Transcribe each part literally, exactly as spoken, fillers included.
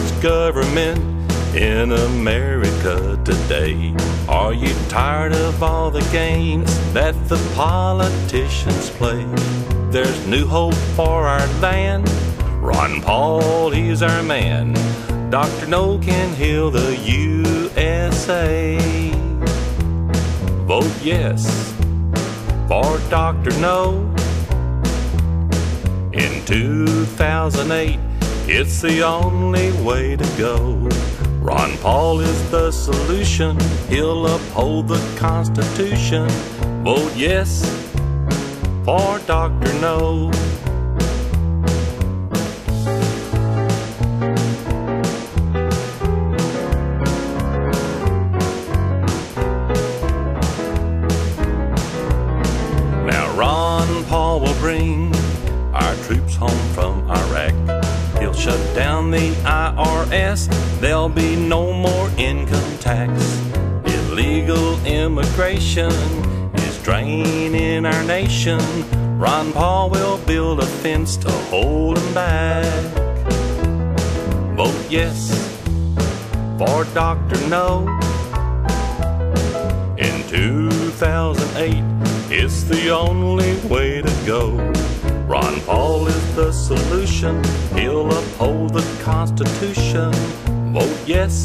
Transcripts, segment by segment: much government in America today. Are you tired of all the games that the politicians play? There's new hope for our land. Ron Paul, he's our man. Doctor No can heal the U S A. Vote yes for Doctor No. In two thousand eight, it's the only way to go. Ron Paul is the solution. He'll uphold the Constitution. Vote yes for Doctor No. Now Ron Paul will bring our troops home from Iraq. He'll shut down the I R S. There'll be no more income tax. Illegal immigration is draining our nation. Ron Paul will build a fence to hold them back. Vote yes for Doctor No. In two thousand eight, it's the only way to go. Ron Paul is the solution. He'll uphold the Constitution. Vote yes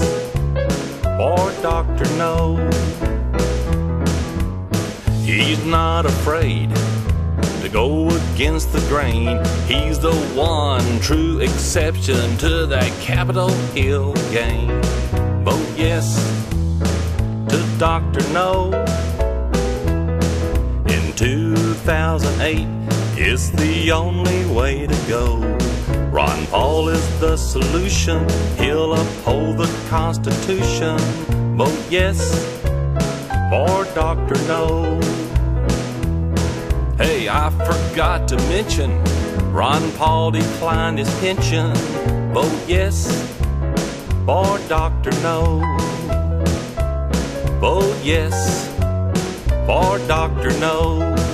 for Doctor No. He's not afraid to go against the grain. He's the one true exception to that Capitol Hill game. Vote yes to Doctor No. In two thousand eight, it's the only way to go. Ron Paul is the solution. He'll uphold the Constitution. Vote yes for Doctor No. Hey, I forgot to mention, Ron Paul declined his pension. Vote yes for Doctor No. Vote yes for Doctor No.